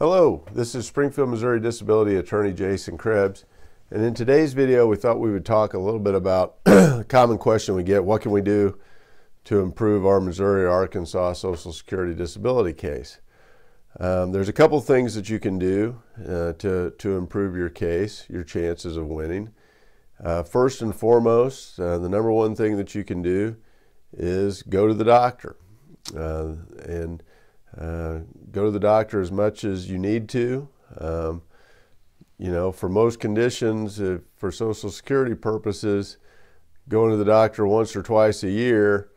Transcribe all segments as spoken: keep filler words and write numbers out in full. Hello, this is Springfield, Missouri Disability Attorney Jason Krebs, and in today's video we thought we would talk a little bit about a common question we get: what can we do to improve our Missouri or Arkansas Social Security disability case? Um, there's a couple things that you can do uh, to, to improve your case, your chances of winning. Uh, first and foremost, uh, the number one thing that you can do is go to the doctor. Uh, and Uh, go to the doctor as much as you need to. Um, you know, for most conditions, uh, for Social Security purposes, going to the doctor once or twice a year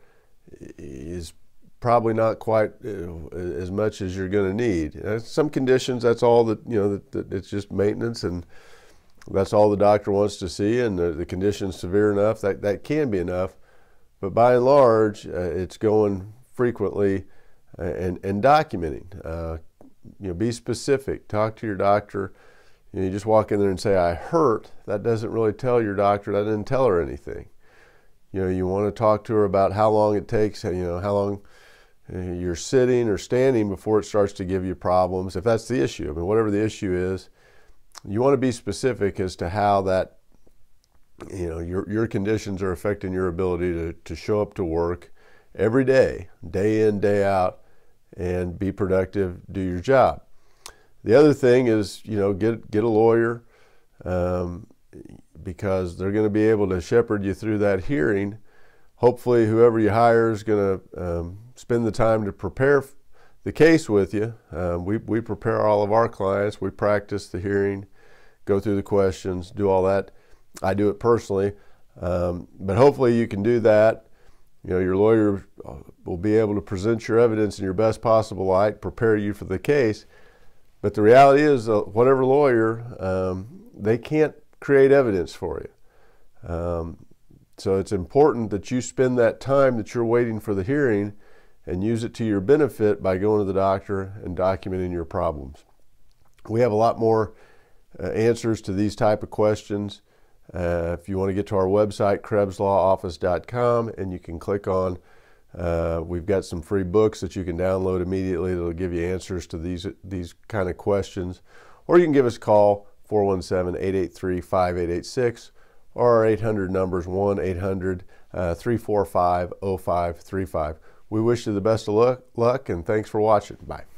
is probably not quite uh, as much as you're going to need. Uh, some conditions, that's all that, you know, that, that it's just maintenance, and that's all the doctor wants to see, and the, the condition's severe enough, that, that can be enough. But by and large, uh, it's going frequently And, and documenting. Uh, you know, be specific. Talk to your doctor. You know, you just walk in there and say, "I hurt." That doesn't really tell your doctor. That didn't tell her anything. You know, you want to talk to her about how long it takes. You know, how long you're sitting or standing before it starts to give you problems. If that's the issue, I mean, whatever the issue is, you want to be specific as to how that, you know, your your conditions are affecting your ability to to show up to work every day, day in, day out, and be productive, do your job. The other thing is, you know, get get a lawyer, um, because they're going to be able to shepherd you through that hearing. Hopefully whoever you hire is going to um, spend the time to prepare the case with you. Um, we, we prepare all of our clients. We practice the hearing, go through the questions, do all that. I do it personally, um, but hopefully you can do that. You know, your lawyer will be able to present your evidence in your best possible light, prepare you for the case. But the reality is, uh, whatever lawyer, um, they can't create evidence for you. Um, so it's important that you spend that time that you're waiting for the hearing and use it to your benefit by going to the doctor and documenting your problems. We have a lot more uh, answers to these type of questions. Uh, if you want to get to our website, Krebs Law Office dot com, and you can click on, uh, we've got some free books that you can download immediately that'll give you answers to these, these kind of questions. Or you can give us a call, four one seven, eight eight three, five eight eight six, or our eight hundred numbers, one eight hundred, three four five, oh five three five. We wish you the best of luck, luck, and thanks for watching. Bye.